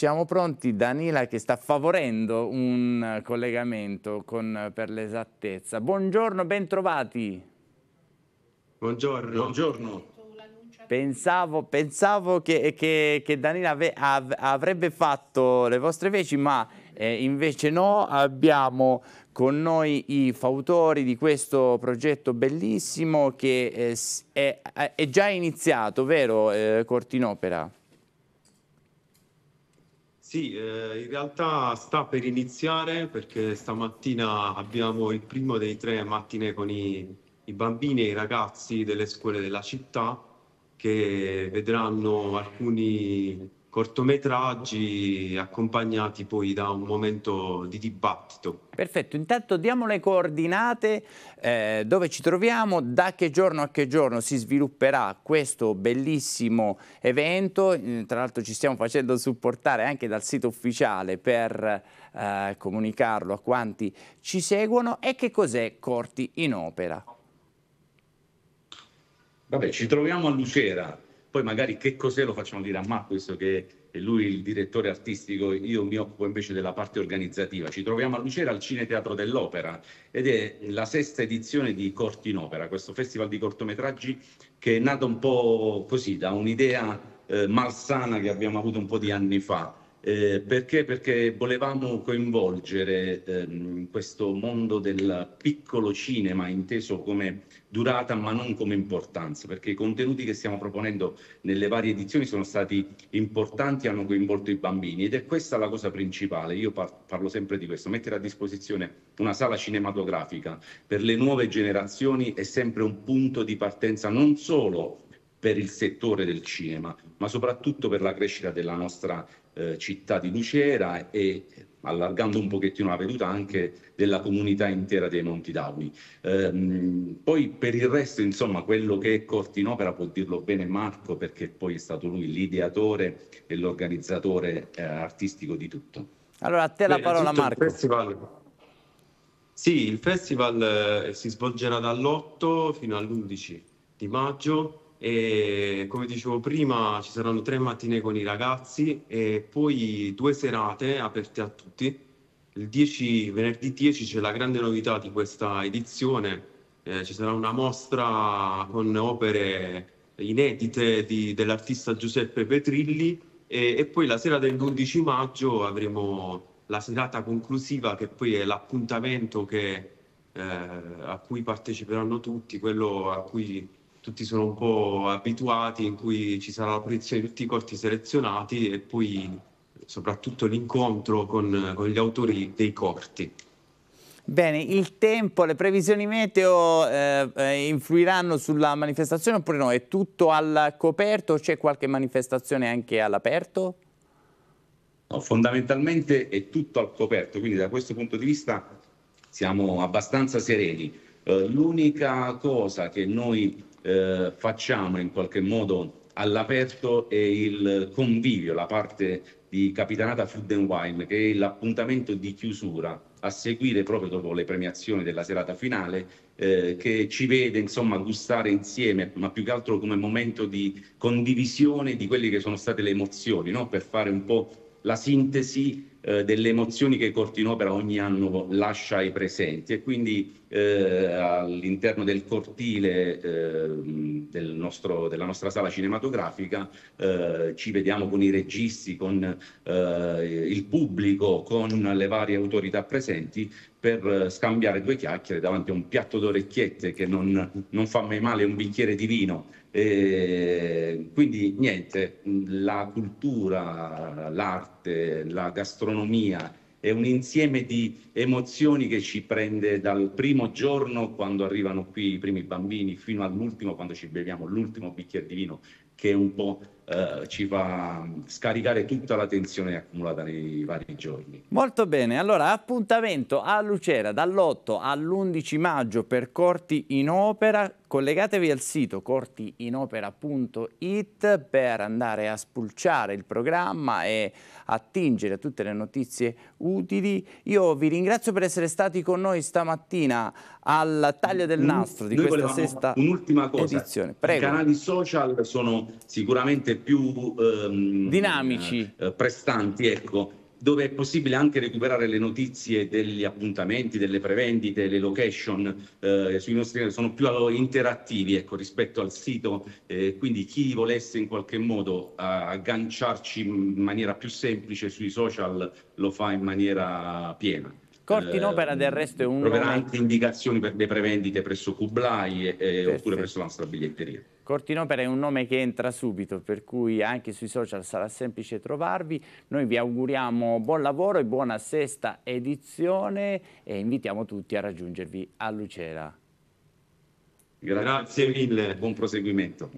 Siamo pronti, Danila che sta favorendo un collegamento con, per l'esattezza. Buongiorno, bentrovati. Buongiorno. Buongiorno. Pensavo che Danila avrebbe fatto le vostre veci, ma invece no, abbiamo con noi i fautori di questo progetto bellissimo che è già iniziato, vero Corti in Opera? Sì, in realtà sta per iniziare perché stamattina abbiamo il primo dei tre mattine con i bambini e i ragazzi delle scuole della città che vedranno alcuni cortometraggi accompagnati poi da un momento di dibattito. Perfetto, intanto diamo le coordinate dove ci troviamo, da che giorno a che giorno si svilupperà questo bellissimo evento. Tra l'altro ci stiamo facendo supportare anche dal sito ufficiale per comunicarlo a quanti ci seguono. E che cos'è Corti in Opera? Vabbè, ci troviamo a Lucera. Poi magari che cos'è lo facciamo dire a Marco, visto che è lui il direttore artistico, io mi occupo invece della parte organizzativa. Ci troviamo a Lucera al Cine Teatro dell'Opera ed è la 6ª edizione di Corti in Opera, questo festival di cortometraggi che è nato un po' così, da un'idea malsana che abbiamo avuto un po' di anni fa. Perché? Perché volevamo coinvolgere questo mondo del piccolo cinema inteso come durata ma non come importanza, perché i contenuti che stiamo proponendo nelle varie edizioni sono stati importanti, hanno coinvolto i bambini ed è questa la cosa principale. Io parlo sempre di questo: mettere a disposizione una sala cinematografica per le nuove generazioni è sempre un punto di partenza non solo per il settore del cinema, ma soprattutto per la crescita della nostra città di Lucera e, allargando un pochettino la veduta, anche della comunità intera dei Monti Dauni. Poi per il resto, insomma, quello che è Corti in Opera può dirlo bene Marco, perché poi è stato lui l'ideatore e l'organizzatore artistico di tutto. Allora a te la parola Marco. Sì, il festival si svolgerà dall'8 fino all'11 di maggio. E come dicevo prima ci saranno 3 mattine con i ragazzi e poi 2 serate aperte a tutti. Il venerdì 10 c'è la grande novità di questa edizione, ci sarà una mostra con opere inedite dell'artista Giuseppe Petrilli e poi la sera dell'11 maggio avremo la serata conclusiva che poi è l'appuntamento a cui parteciperanno tutti, quello a cui tutti sono un po' abituati, in cui ci sarà la proiezione di tutti i corti selezionati e poi soprattutto l'incontro con gli autori dei corti. Bene, il tempo, le previsioni meteo influiranno sulla manifestazione oppure no? È tutto al coperto o c'è qualche manifestazione anche all'aperto? No, fondamentalmente è tutto al coperto, quindi da questo punto di vista siamo abbastanza sereni. L'unica cosa che noi facciamo in qualche modo all'aperto è il convivio, la parte di Capitanata Food and Wine, che è l'appuntamento di chiusura a seguire proprio dopo le premiazioni della serata finale, che ci vede insomma gustare insieme, ma più che altro come momento di condivisione di quelle che sono state le emozioni, no? Per fare un po' la sintesi delle emozioni che Corti in Opera ogni anno lascia ai presenti e quindi all'interno del cortile della nostra sala cinematografica ci vediamo con i registi, con il pubblico, con le varie autorità presenti per scambiare 2 chiacchiere davanti a un piatto d'orecchiette che non fa mai male, un bicchiere di vino. Quindi niente, la cultura, l'arte, la gastronomia è un insieme di emozioni che ci prende dal primo giorno, quando arrivano qui i primi bambini, fino all'ultimo, quando ci beviamo l'ultimo bicchiere di vino, che un po' ci fa scaricare tutta la tensione accumulata nei vari giorni. Molto bene, allora appuntamento a Lucera dall'8 all'11 maggio per Corti in Opera. Collegatevi al sito cortiinopera.it per andare a spulciare il programma e attingere a tutte le notizie utili. Io vi ringrazio per essere stati con noi stamattina alla taglia del nastro di questa 6ª edizione. Prego. I canali social sono sicuramente più dinamici, prestanti, ecco, dove è possibile anche recuperare le notizie degli appuntamenti, delle prevendite, le location, sui nostri, sono più interattivi, ecco, rispetto al sito, quindi chi volesse in qualche modo agganciarci in maniera più semplice sui social lo fa in maniera piena. Corti in Opera del resto è un... Troverà anche indicazioni per le prevendite presso Kublai oppure presso la nostra biglietteria. Corti in Opera è un nome che entra subito, per cui anche sui social sarà semplice trovarvi. Noi vi auguriamo buon lavoro e buona sesta edizione e invitiamo tutti a raggiungervi a Lucera. Grazie mille, buon proseguimento.